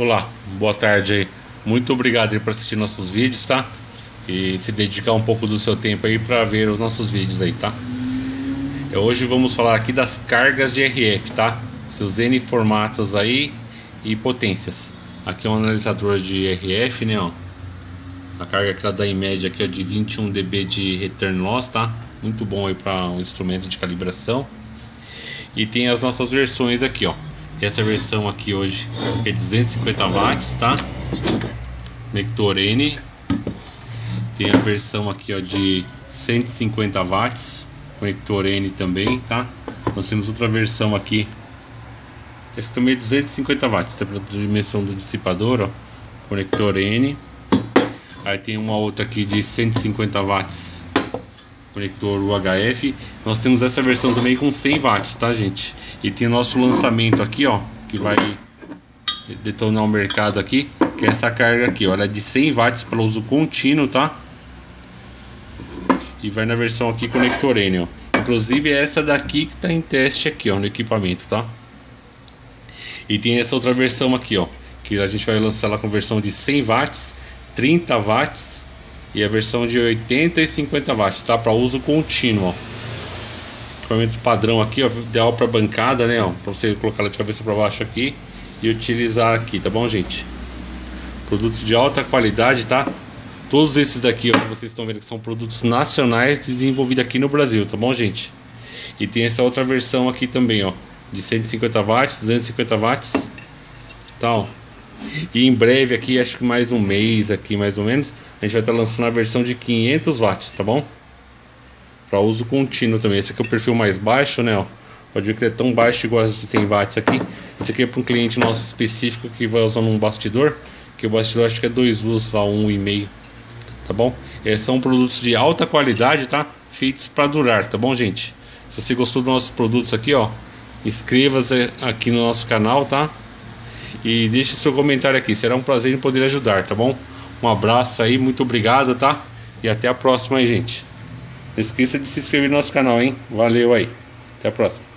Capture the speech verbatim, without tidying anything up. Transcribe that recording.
Olá, boa tarde aí. Muito obrigado aí por assistir nossos vídeos, tá? E se dedicar um pouco do seu tempo aí para ver os nossos vídeos aí, tá? Hoje vamos falar aqui das cargas de R F, tá? Seus N formatos aí e potências. Aqui é um analisador de R F, né, ó. A carga que ela dá em média aqui é de vinte e um dB de return loss, tá? Muito bom aí para um instrumento de calibração. E tem as nossas versões aqui, ó. Essa versão aqui hoje é duzentos e cinquenta watts, tá? Conector N. Tem a versão aqui, ó, de cento e cinquenta watts, conector N também, tá? Nós temos outra versão aqui, essa também é duzentos e cinquenta watts, tá? Para dimensão do dissipador, ó, conector N. Aí tem uma outra aqui de cento e cinquenta watts, conector U H F. Nós temos essa versão também com cem watts, tá, gente? E tem o nosso lançamento aqui, ó, que vai detonar o mercado aqui, que é essa carga aqui, ó, ela é de cem watts para uso contínuo, tá? E vai na versão aqui conector N, ó. Inclusive é essa daqui que está em teste aqui, ó, no equipamento, tá? E tem essa outra versão aqui, ó, que a gente vai lançar lá com versão de cem watts, trinta watts e a versão de oitenta e cinquenta watts, tá? Para uso contínuo, ó. Equipamento padrão aqui, ó, ideal para bancada, né, ó, para você colocar ela de cabeça para baixo aqui e utilizar aqui, tá bom, gente? Produtos de alta qualidade, tá? Todos esses daqui, ó, que vocês estão vendo que são produtos nacionais desenvolvidos aqui no Brasil, tá bom, gente? E tem essa outra versão aqui também, ó, de cento e cinquenta watts, duzentos e cinquenta watts, tal. E em breve aqui, acho que mais um mês aqui, mais ou menos, a gente vai estar lançando a versão de quinhentos watts, tá bom? Para uso contínuo também. Esse aqui é o perfil mais baixo, né, ó. Pode ver que ele é tão baixo igual as de cem watts aqui. Esse aqui é para um cliente nosso específico que vai usar num bastidor, que o bastidor acho que é dois watts, lá um e meio, tá bom? É, são produtos de alta qualidade, tá? Feitos para durar, tá bom, gente? Se você gostou dos nossos produtos aqui, ó, inscreva-se aqui no nosso canal, tá? E deixe seu comentário aqui, será um prazer em poder ajudar, tá bom? Um abraço aí, muito obrigado, tá? E até a próxima aí, gente. Não esqueça de se inscrever no nosso canal, hein? Valeu aí. Até a próxima.